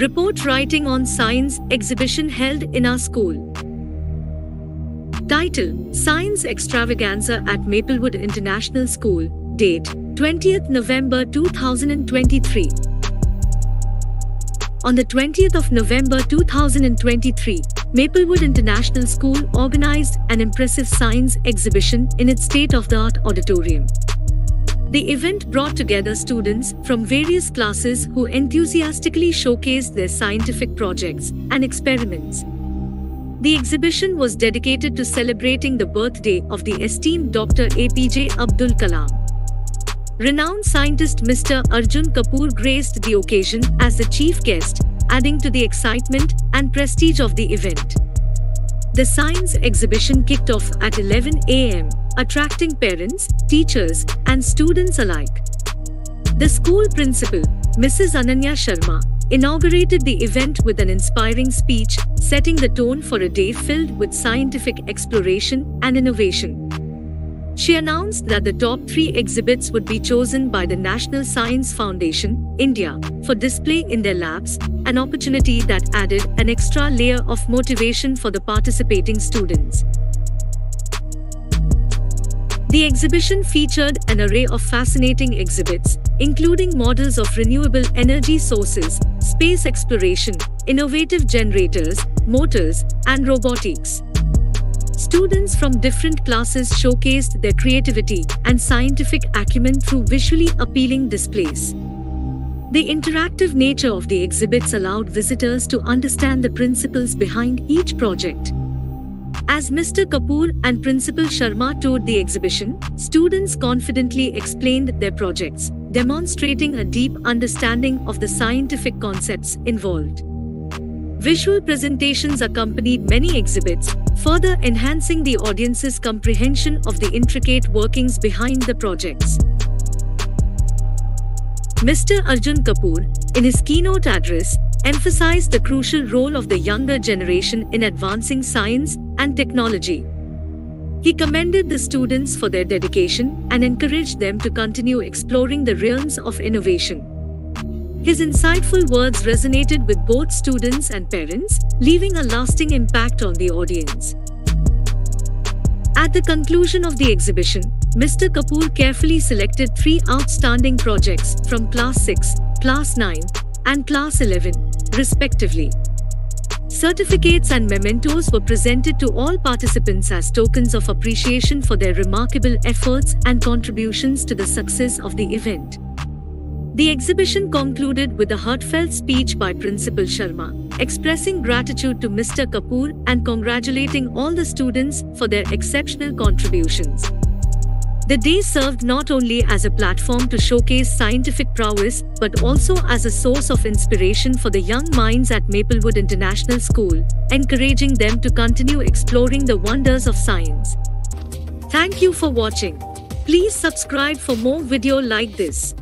report writing on science exhibition held in our school. Title: Science Extravaganza at Maplewood International School. Date: 20th November 2023. On the 20th of November 2023, Maplewood International School organized an impressive science exhibition in its state-of-the-art auditorium. The event brought together students from various classes who enthusiastically showcased their scientific projects and experiments. The exhibition was dedicated to celebrating the birthday of the esteemed Dr. APJ Abdul Kalam. Renowned scientist Mr. Arjun Kapoor graced the occasion as the chief guest, adding to the excitement and prestige of the event. The science exhibition kicked off at 11 a.m., attracting parents, teachers, and students alike. The school principal, Mrs. Ananya Sharma, inaugurated the event with an inspiring speech, setting the tone for a day filled with scientific exploration and innovation. She announced that the top 3 exhibits would be chosen by the National Science Foundation, India, for display in their labs, an opportunity that added an extra layer of motivation for the participating students. The exhibition featured an array of fascinating exhibits, including models of renewable energy sources, space exploration, innovative generators, motors, and robotics. Students from different classes showcased their creativity and scientific acumen through visually appealing displays. The interactive nature of the exhibits allowed visitors to understand the principles behind each project. As Mr. Kapoor and Principal Sharma toured the exhibition, students confidently explained their projects, demonstrating a deep understanding of the scientific concepts involved. Visual presentations accompanied many exhibits, further enhancing the audience's comprehension of the intricate workings behind the projects. Mr. Arjun Kapoor, in his keynote address, emphasized the crucial role of the younger generation in advancing science and technology. He commended the students for their dedication and encouraged them to continue exploring the realms of innovation. His insightful words resonated with both students and parents, leaving a lasting impact on the audience. At the conclusion of the exhibition, Mr. Kapoor carefully selected 3 outstanding projects from Class 6, Class 9, and Class 11, respectively. Certificates and mementos were presented to all participants as tokens of appreciation for their remarkable efforts and contributions to the success of the event. The exhibition concluded with a heartfelt speech by Principal Sharma, expressing gratitude to Mr. Kapoor and congratulating all the students for their exceptional contributions. The day served not only as a platform to showcase scientific prowess, but also as a source of inspiration for the young minds at Maplewood International School, encouraging them to continue exploring the wonders of science. Thank you for watching. Please subscribe for more videos like this.